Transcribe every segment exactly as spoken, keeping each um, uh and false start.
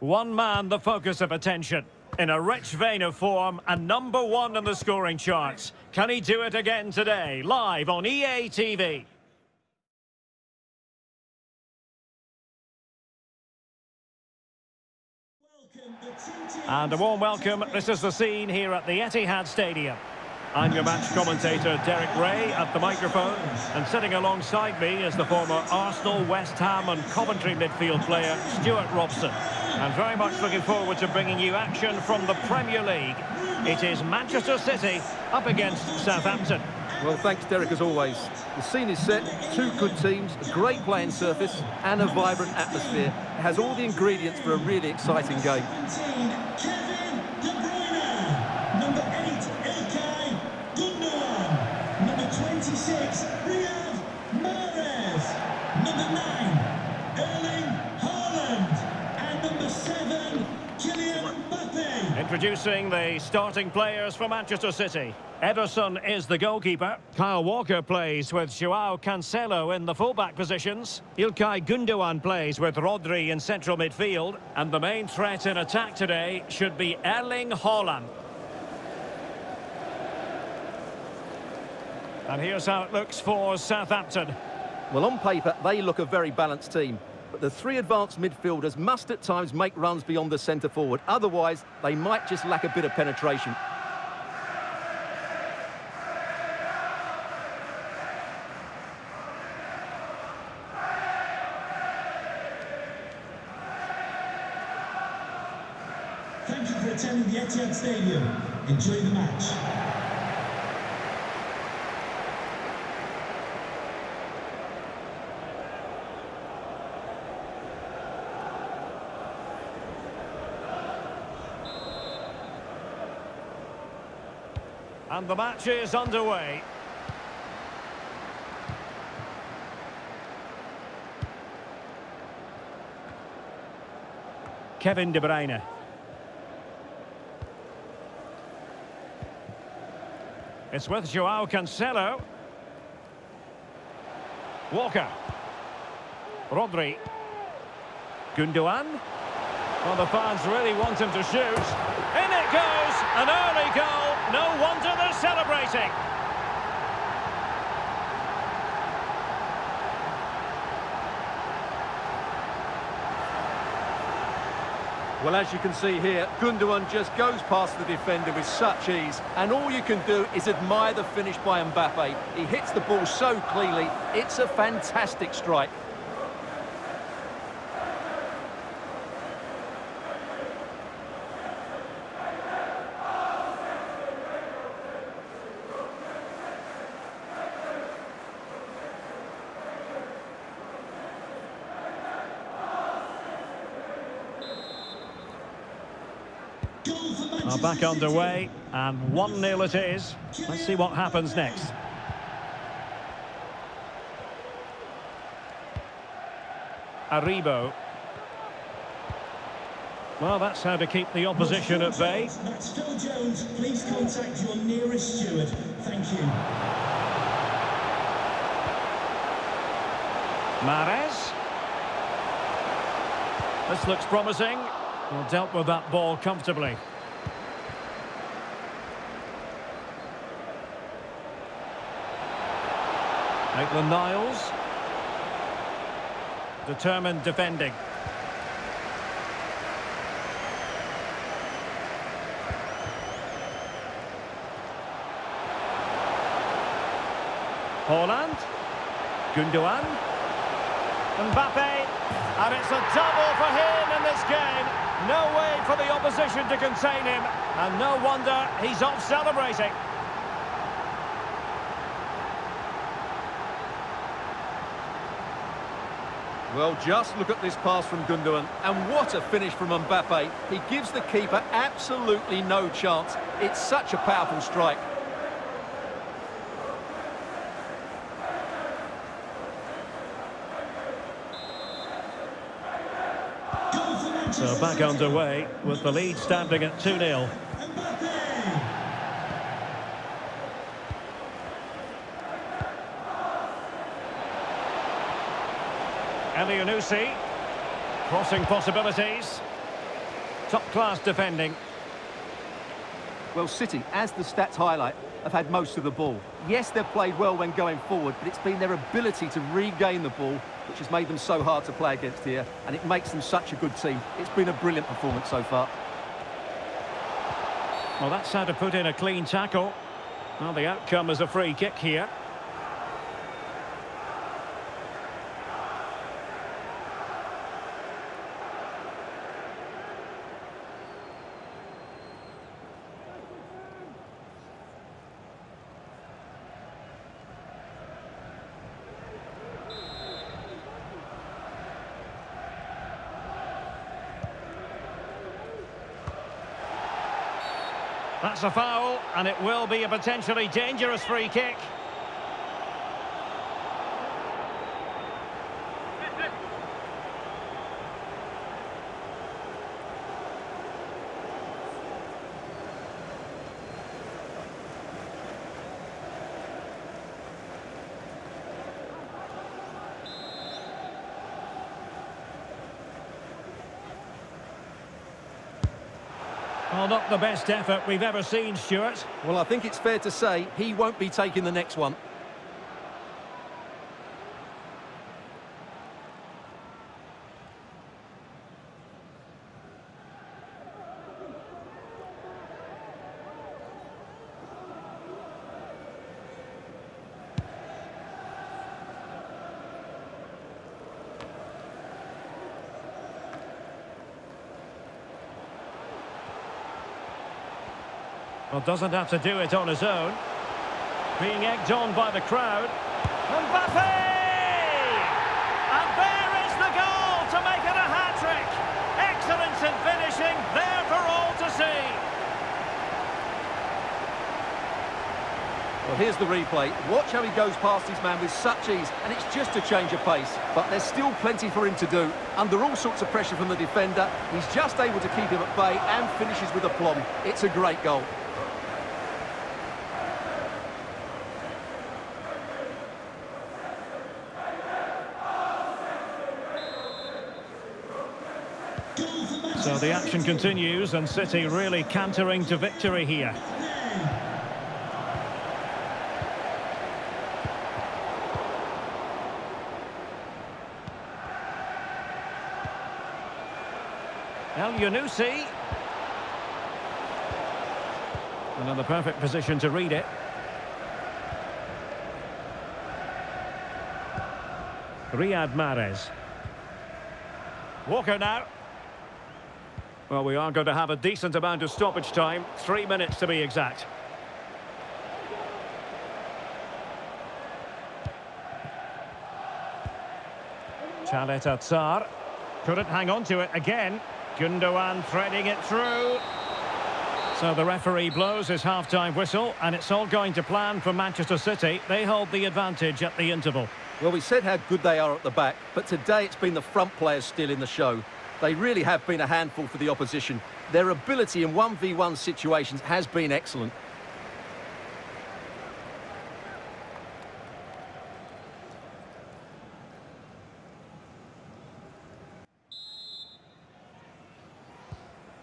One man the focus of attention. In a rich vein of form, and number one in the scoring charts. Can he do it again today? Live on E A T V. And a warm welcome. This is the scene here at the Etihad Stadium. I'm your match commentator, Derek Ray, at the microphone. And sitting alongside me is the former Arsenal, West Ham and Coventry midfield player, Stuart Robson. And very much looking forward to bringing you action from the Premier League. It is Manchester City up against Southampton. Well, thanks, Derek, as always. The scene is set, two good teams, a great playing surface and a vibrant atmosphere. It has all the ingredients for a really exciting game. Kevin De Bruyne, number eight, Ilkay Gundogan, number twenty-six, Riyad Mahrez, number nine, Erling Haaland, and number seven, Kylian Mbappe. Introducing the starting players for Manchester City. Ederson is the goalkeeper. Kyle Walker plays with Joao Cancelo in the fullback positions. Ilkay Gundogan plays with Rodri in central midfield. And the main threat in attack today should be Erling Haaland. And here's how it looks for Southampton. Well, on paper, they look a very balanced team. But the three advanced midfielders must at times make runs beyond the centre forward. Otherwise, they might just lack a bit of penetration. Thank you for attending the Etihad Stadium. Enjoy the match. And the match is underway. Kevin De Bruyne. It's with Joao Cancelo. Walker. Rodri. Gundogan. Well, the fans really want him to shoot. In it goes! An early goal. No wonder they're celebrating. Well, as you can see here, Gundogan just goes past the defender with such ease. And all you can do is admire the finish by Mbappe. He hits the ball so cleanly. It's a fantastic strike. Are back underway, and one nil it is. Let's see what happens next. Aribo. Well, that's how to keep the opposition at bay. That's Phil Jones. Please contact your nearest steward. Thank you. Mahrez. This looks promising. Well, dealt with that ball comfortably. Maitland-Niles. Determined defending. Haaland. Gundogan. Mbappe. And it's a double for him in this game. No way for the opposition to contain him. And no wonder he's off celebrating. Well, just look at this pass from Gundogan, and what a finish from Mbappe. He gives the keeper absolutely no chance. It's such a powerful strike. So back underway with the lead standing at two nil. Elyounoussi, crossing possibilities. Top-class defending. Well, City, as the stats highlight, have had most of the ball. Yes, they've played well when going forward, but it's been their ability to regain the ball which has made them so hard to play against here, and it makes them such a good team. It's been a brilliant performance so far. Well, that's how to put in a clean tackle. Well, the outcome is a free kick here. That's a foul, and it will be a potentially dangerous free kick. Well, not the best effort we've ever seen, Stuart. Well, I think it's fair to say he won't be taking the next one. Well, doesn't have to do it on his own. Being egged on by the crowd. Mbappe! And there is the goal to make it a hat-trick. Excellence in finishing, there for all to see. Well, here's the replay. Watch how he goes past his man with such ease, and it's just a change of pace. But there's still plenty for him to do. Under all sorts of pressure from the defender, he's just able to keep him at bay and finishes with aplomb. It's a great goal. So the action continues, and City really cantering to victory here. Elyounoussi. Another perfect position to read it. Riyad Mahrez. Walker now. Well, we are going to have a decent amount of stoppage time. Three minutes to be exact. Khaled Atar couldn't hang on to it again. Gundogan threading it through. So the referee blows his half-time whistle, and it's all going to plan for Manchester City. They hold the advantage at the interval. Well, we said how good they are at the back, but today it's been the front players still in the show. They really have been a handful for the opposition. Their ability in one v one situations has been excellent.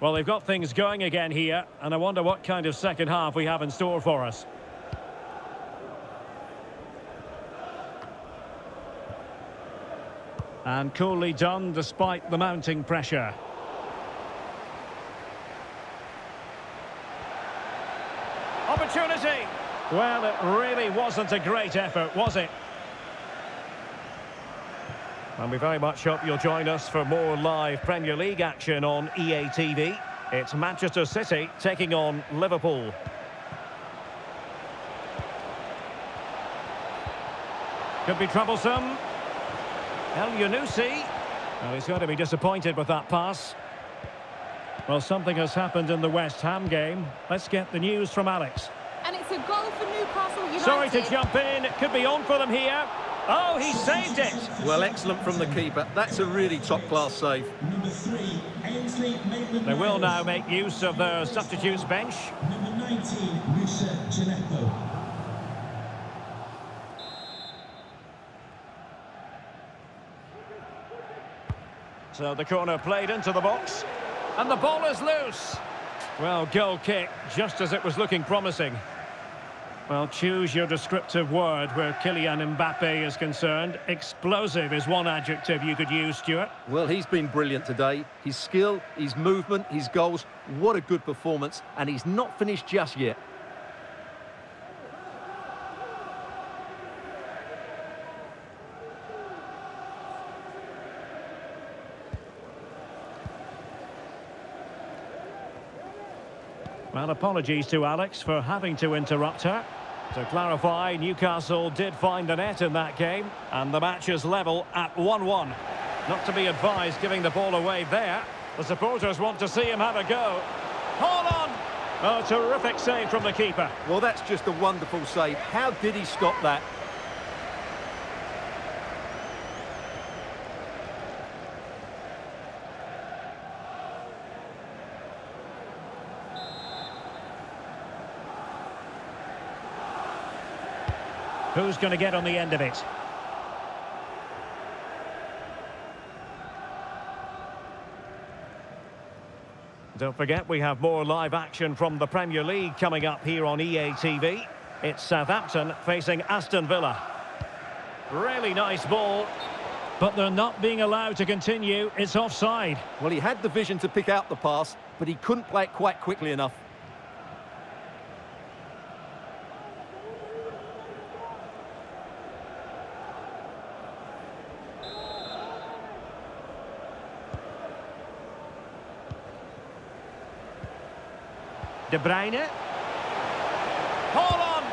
Well, they've got things going again here, and I wonder what kind of second half we have in store for us. And coolly done despite the mounting pressure. Opportunity! Well, it really wasn't a great effort, was it? And we very much hope you'll join us for more live Premier League action on E A T V. It's Manchester City taking on Liverpool. Could be troublesome. Elyounoussi. Well, he's going to be disappointed with that pass. Well, something has happened in the West Ham game. Let's get the news from Alex. And it's a goal for Newcastle United. Sorry to jump in. It could be on for them here. Oh, he saved it. Well, excellent from the keeper. That's a really top-class save. Number three, Ainsley. They will now make use of their substitutes bench. Number nineteen, Musa Gineppo. So the corner played into the box. And the ball is loose. Well, goal kick, just as it was looking promising. Well, choose your descriptive word where Kylian Mbappe is concerned. Explosive is one adjective you could use, Stuart. Well, he's been brilliant today. His skill, his movement, his goals, what a good performance. And he's not finished just yet. Well, apologies to Alex for having to interrupt her. To clarify, Newcastle did find the net in that game, and the match is level at one one. Not to be advised giving the ball away there. The supporters want to see him have a go. Haaland! Oh, terrific save from the keeper. Well, that's just a wonderful save. How did he stop that? Who's going to get on the end of it? Don't forget, we have more live action from the Premier League coming up here on E A T V. It's Southampton facing Aston Villa. Really nice ball, but they're not being allowed to continue. It's offside. Well, he had the vision to pick out the pass, but he couldn't play it quite quickly enough. De Bruyne. Haaland.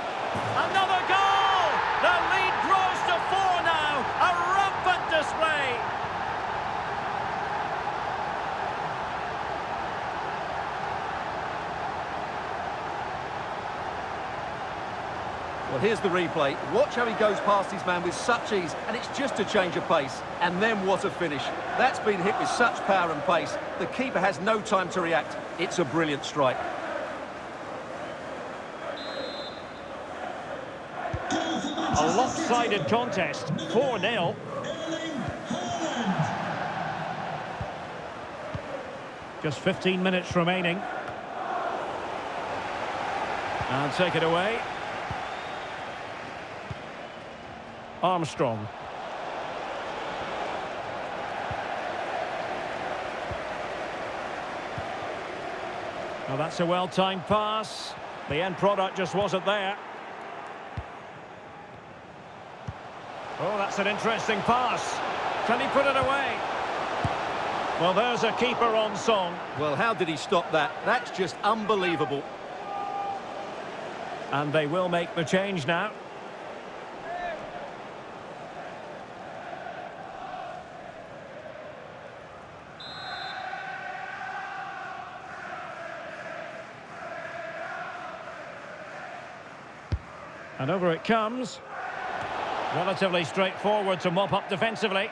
Another goal! The lead grows to four now. A rampant display. Well, here's the replay. Watch how he goes past his man with such ease, and it's just a change of pace. And then what a finish. That's been hit with such power and pace. The keeper has no time to react. It's a brilliant strike. A lopsided contest, four nil. Just fifteen minutes remaining. And take it away. Armstrong. Now that's a well-timed pass. The end product just wasn't there. Oh, that's an interesting pass. Can he put it away? Well, there's a keeper on song. Well, how did he stop that? That's just unbelievable. And they will make the change now. And over it comes. Relatively straightforward to mop up defensively.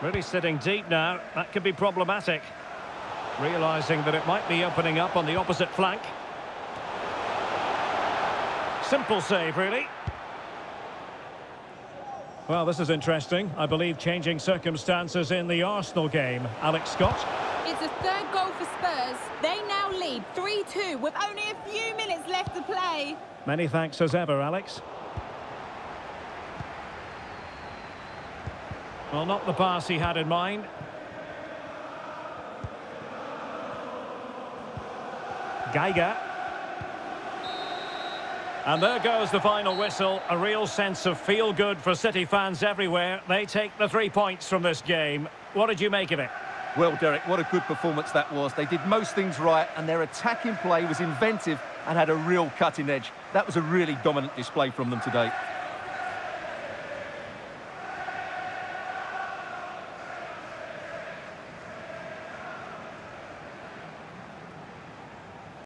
Really sitting deep now. That could be problematic. Realising that it might be opening up on the opposite flank. Simple save, really. Well, this is interesting. I believe changing circumstances in the Arsenal game. Alex Scott. It's a third goal for Spurs. They now lead three two with only a few minutes left to play. Many thanks as ever, Alex. Well, not the pass he had in mind. Geiger. And there goes the final whistle. A real sense of feel-good for City fans everywhere. They take the three points from this game. What did you make of it? Well, Derek, what a good performance that was. They did most things right, and their attacking play was inventive and had a real cutting edge. That was a really dominant display from them today.